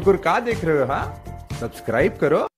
कुकुर का देख रहे हो? हाँ सब्सक्राइब करो।